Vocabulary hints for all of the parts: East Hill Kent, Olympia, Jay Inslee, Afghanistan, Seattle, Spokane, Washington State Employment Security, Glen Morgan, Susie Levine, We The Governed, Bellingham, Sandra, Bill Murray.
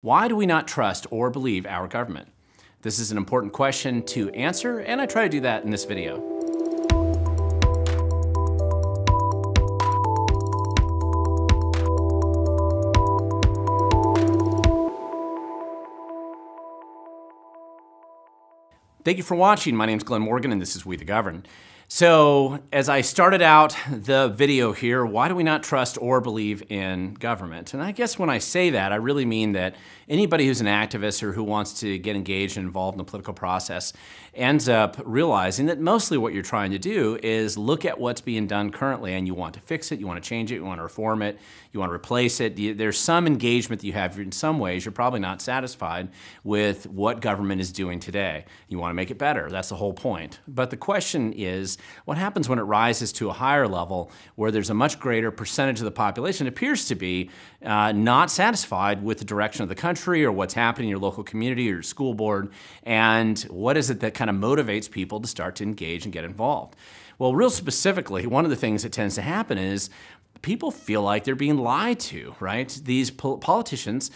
Why do we not trust or believe our government? This is an important question to answer, and I try to do that in this video. Thank you for watching. My name's Glen Morgan, and this is We The Governed. So, as I started out the video here, why do we not trust or believe in government? And I guess when I say that, I really mean that anybody who's an activist or who wants to get engaged and involved in the political process ends up realizing that mostly what you're trying to do is look at what's being done currently, and you want to fix it, you want to change it, you want to reform it, you want to replace it. There's some engagement that you have. In some ways, you're probably not satisfied with what government is doing today. You want to make it better. That's the whole point. But the question is, what happens when it rises to a higher level where there's a much greater percentage of the population appears to be not satisfied with the direction of the country or what's happening in your local community or your school board, and what is it that kind of motivates people to start to engage and get involved? Well, real specifically, one of the things that tends to happen is people feel like they're being lied to, right? These politicians,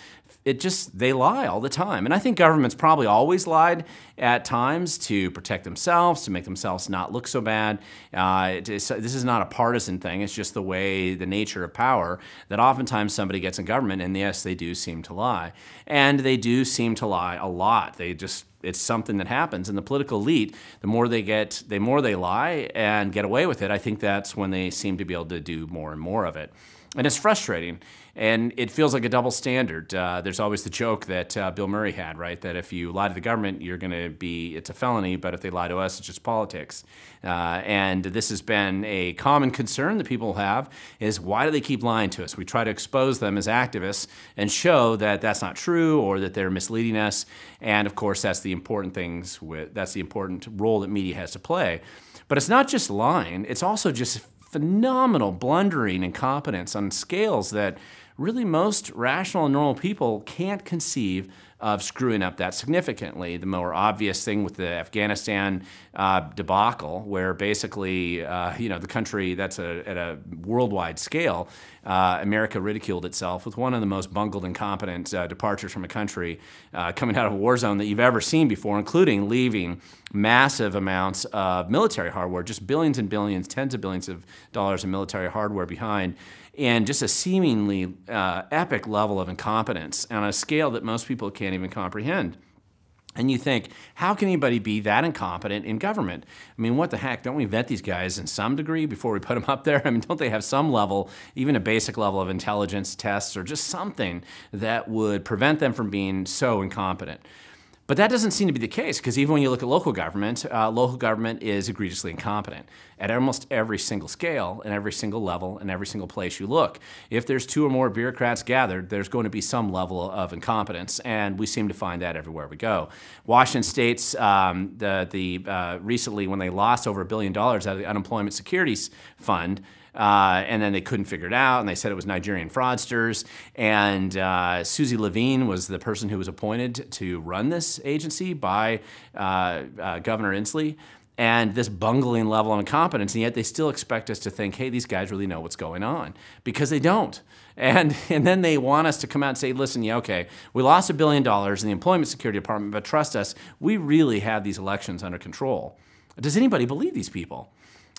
they lie all the time. And I think government's probably always lied at times to protect themselves, to make themselves not look so bad. This is not a partisan thing. It's just the way, the nature of power, that oftentimes somebody gets in government, and yes, they do seem to lie. And they do seem to lie a lot. They just, it's something that happens. And the political elite, the more they get, the more they lie and get away with it. I think that's when they seem to be able to do more and more of it. And it's frustrating, and it feels like a double standard. There's always the joke that Bill Murray had, right? That if you lie to the government, you're gonna be, it's a felony, but if they lie to us, it's just politics. And this has been a common concern that people have, is why do they keep lying to us? We try to expose them as activists and show that that's not true or that they're misleading us. And of course, that's the important things, that's the important role that media has to play. But it's not just lying, it's also just phenomenal blundering and incompetence on scales that really most rational and normal people can't conceive of screwing up that significantly. The more obvious thing with the Afghanistan debacle, where basically, the country that's at a worldwide scale, America ridiculed itself with one of the most bungled and incompetent departures from a country coming out of a war zone that you've ever seen before, including leaving massive amounts of military hardware, just billions and billions, tens of billions of dollars in military hardware behind, and just a seemingly epic level of incompetence on a scale that most people can't even comprehend. And you think, how can anybody be that incompetent in government? I mean, what the heck? Don't we vet these guys in some degree before we put them up there? I mean, don't they have some level, even a basic level of intelligence tests or just something that would prevent them from being so incompetent? But that doesn't seem to be the case, because even when you look at local government is egregiously incompetent at almost every single scale and every single level and every single place you look. If there's two or more bureaucrats gathered, there's going to be some level of incompetence, and we seem to find that everywhere we go. Washington State's, recently when they lost over $1 billion out of the Unemployment Security Fund, and then they couldn't figure it out, and they said it was Nigerian fraudsters. And Susie Levine was the person who was appointed to run this agency by Governor Inslee. And this bungling level of incompetence, and yet they still expect us to think, hey, these guys really know what's going on, because they don't. And then they want us to come out and say, listen, yeah, okay, we lost $1 billion in the Employment Security Department, but trust us, we really have these elections under control. Does anybody believe these people?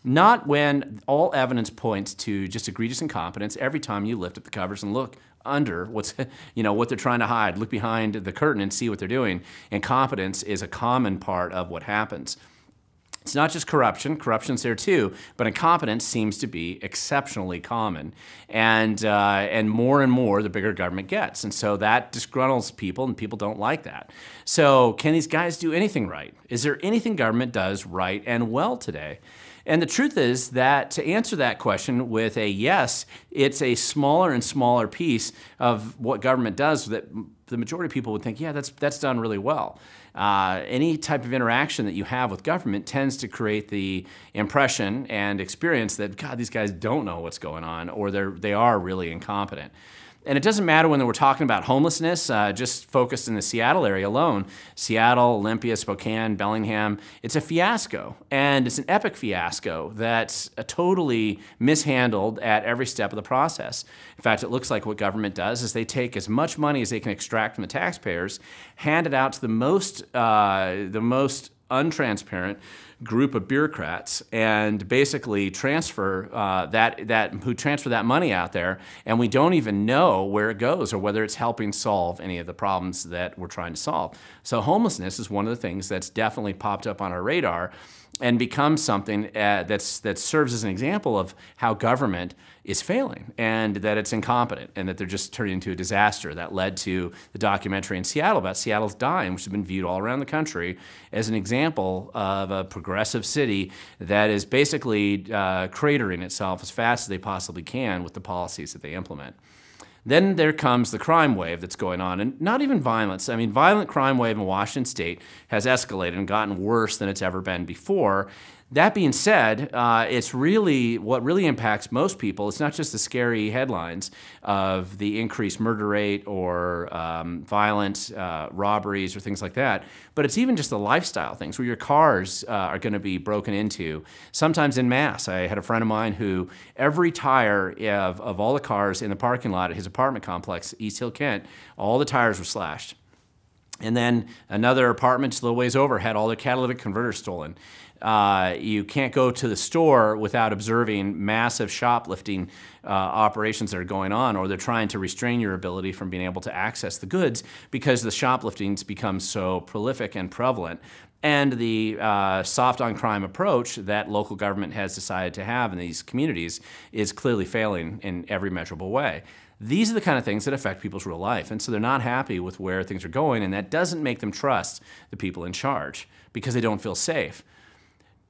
Not when all evidence points to just egregious incompetence every time you lift up the covers and look under what's, what they're trying to hide. Look behind the curtain and see what they're doing. Incompetence is a common part of what happens. It's not just corruption. Corruption's there too, but incompetence seems to be exceptionally common. And more, the bigger government gets. And so that disgruntles people, and people don't like that. So can these guys do anything right? Is there anything government does right and well today? And the truth is that to answer that question with a yes, it's a smaller and smaller piece of what government does that the majority of people would think, yeah, that's done really well. Any type of interaction that you have with government tends to create the impression and experience that, God, these guys don't know what's going on, or they are really incompetent. And it doesn't matter when we're talking about homelessness, just focused in the Seattle area alone, Seattle, Olympia, Spokane, Bellingham, it's a fiasco. And it's an epic fiasco that's totally mishandled at every step of the process. In fact, it looks like what government does is they take as much money as they can extract from the taxpayers, hand it out to the most untransparent group of bureaucrats, and basically transfer who transfer that money out there, and we don't even know where it goes or whether it's helping solve any of the problems that we're trying to solve. So homelessness is one of the things that's definitely popped up on our radar and become something that serves as an example of how government is failing and that it's incompetent and that they're just turning into a disaster. That led to the documentary in Seattle about Seattle's Dying, which has been viewed all around the country as an example of a progressive city that is basically cratering itself as fast as they possibly can with the policies that they implement. Then there comes the crime wave that's going on, and not even violence. I mean, violent crime wave in Washington State has escalated and gotten worse than it's ever been before. That being said, it's really what really impacts most people. It's not just the scary headlines of the increased murder rate or violent robberies or things like that, but it's even just the lifestyle things where your cars are going to be broken into, sometimes en masse. I had a friend of mine who every tire of all the cars in the parking lot at his apartment complex, East Hill Kent, all the tires were slashed. And then another apartment just a little ways over had all their catalytic converters stolen. You can't go to the store without observing massive shoplifting operations that are going on, or they're trying to restrain your ability from being able to access the goods because the shoplifting's become so prolific and prevalent. And the soft on crime approach that local government has decided to have in these communities is clearly failing in every measurable way. These are the kind of things that affect people's real life, and so they're not happy with where things are going, and that doesn't make them trust the people in charge because they don't feel safe.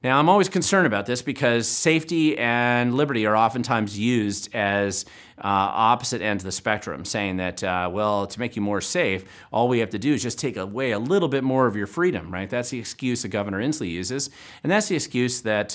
Now, I'm always concerned about this because safety and liberty are oftentimes used as opposite ends of the spectrum, saying that, well, to make you more safe, all we have to do is just take away a little bit more of your freedom, right? That's the excuse that Governor Inslee uses, and that's the excuse that,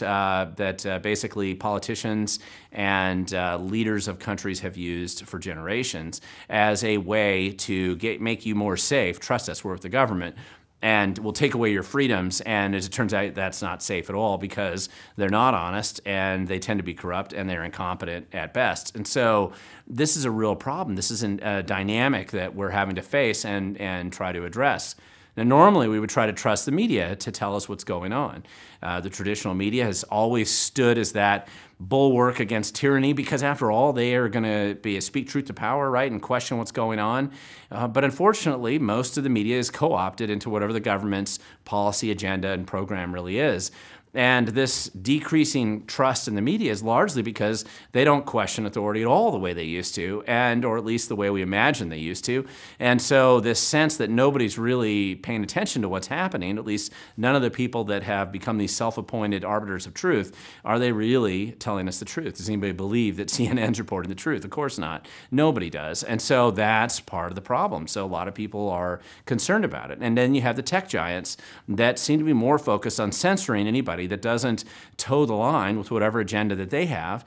basically politicians and leaders of countries have used for generations as a way to make you more safe. Trust us, we're with the government. And we'll take away your freedoms, and as it turns out, that's not safe at all because they're not honest, and they tend to be corrupt, and they're incompetent at best. And so this is a real problem. This is a dynamic that we're having to face and try to address. Now, normally we would try to trust the media to tell us what's going on. The traditional media has always stood as that bulwark against tyranny because, after all, they are going to speak truth to power, right, and question what's going on. But unfortunately, most of the media is co-opted into whatever the government's policy agenda and program really is. And this decreasing trust in the media is largely because they don't question authority at all the way they used to, and or at least the way we imagine they used to. And so this sense that nobody's really paying attention to what's happening, at least none of the people that have become these self-appointed arbiters of truth, are they really telling us the truth? Does anybody believe that CNN's reporting the truth? Of course not. Nobody does. And so that's part of the problem. So a lot of people are concerned about it. And then you have the tech giants that seem to be more focused on censoring anybody that doesn't toe the line with whatever agenda that they have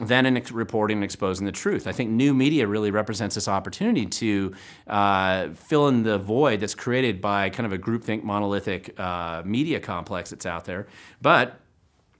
than in reporting and exposing the truth. I think new media really represents this opportunity to fill in the void that's created by kind of a groupthink monolithic media complex that's out there. But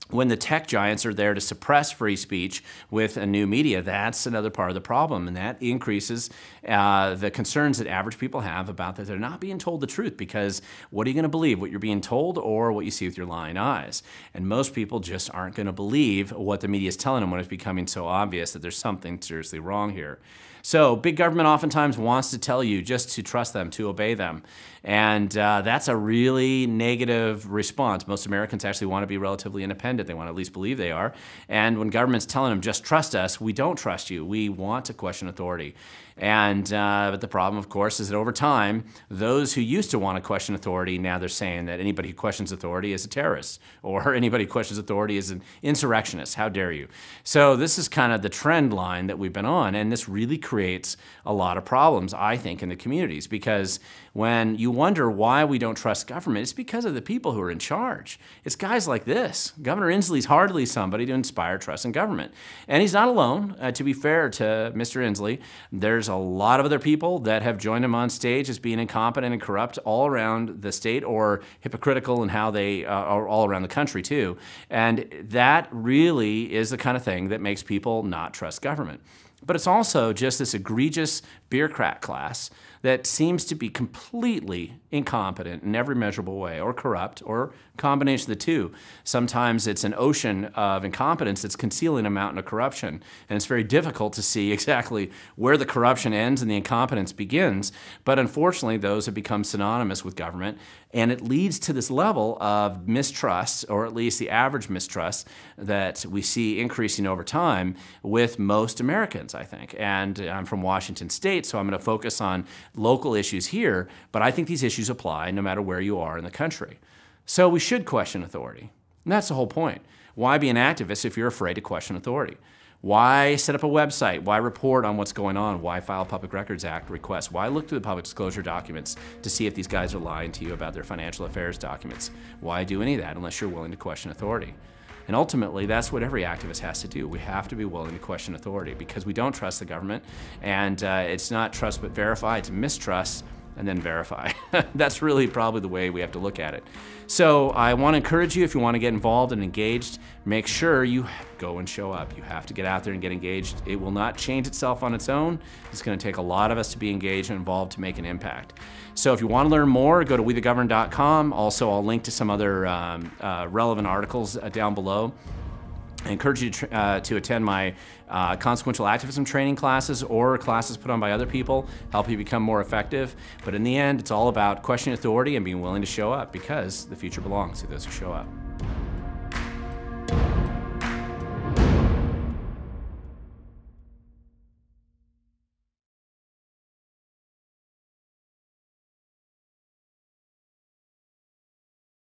when the tech giants are there to suppress free speech with a new media, that's another part of the problem, and that increases the concerns that average people have about that they're not being told the truth, because what are you going to believe, what you're being told or what you see with your lying eyes? And most people just aren't going to believe what the media is telling them when it's becoming so obvious that there's something seriously wrong here. So big government oftentimes wants to tell you just to trust them, to obey them, and that's a really negative response. Most Americans actually want to be relatively independent. They want to at least believe they are. And when government's telling them, just trust us, we don't trust you. We want to question authority. And but the problem, of course, is that over time, those who used to want to question authority, now they're saying that anybody who questions authority is a terrorist, or anybody who questions authority is an insurrectionist. How dare you? So this is kind of the trend line that we've been on, and this really creates a lot of problems, I think, in the communities, because when you wonder why we don't trust government, it's because of the people who are in charge. It's guys like this. Governor Inslee's hardly somebody to inspire trust in government. And he's not alone. To be fair to Mr. Inslee, there's a lot of other people that have joined him on stage as being incompetent and corrupt all around the state, or hypocritical in how they are all around the country, too. And that really is the kind of thing that makes people not trust government. But it's also just this egregious bureaucrat class that seems to be completely incompetent in every measurable way, or corrupt, or combination of the two. Sometimes it's an ocean of incompetence that's concealing a mountain of corruption, and it's very difficult to see exactly where the corruption ends and the incompetence begins. But unfortunately, those have become synonymous with government, and it leads to this level of mistrust, or at least the average mistrust, that we see increasing over time with most Americans, I think. And I'm from Washington State, so I'm going to focus on local issues here, but I think these issues apply no matter where you are in the country. So we should question authority, and that's the whole point. Why be an activist if you're afraid to question authority? Why set up a website? Why report on what's going on? Why file Public Records Act requests? Why look through the public disclosure documents to see if these guys are lying to you about their financial affairs documents? Why do any of that unless you're willing to question authority? And ultimately, that's what every activist has to do. We have to be willing to question authority, because we don't trust the government, and it's not trust but verify, it's mistrust and then verify. That's really probably the way we have to look at it. So I want to encourage you, if you want to get involved and engaged, make sure you go and show up. You have to get out there and get engaged. It will not change itself on its own. It's going to take a lot of us to be engaged and involved to make an impact. So if you want to learn more, go to wethegoverned.com. Also, I'll link to some other relevant articles down below. I encourage you to attend my consequential activism training classes, or classes put on by other people, help you become more effective. But in the end, it's all about questioning authority and being willing to show up, because the future belongs to those who show up.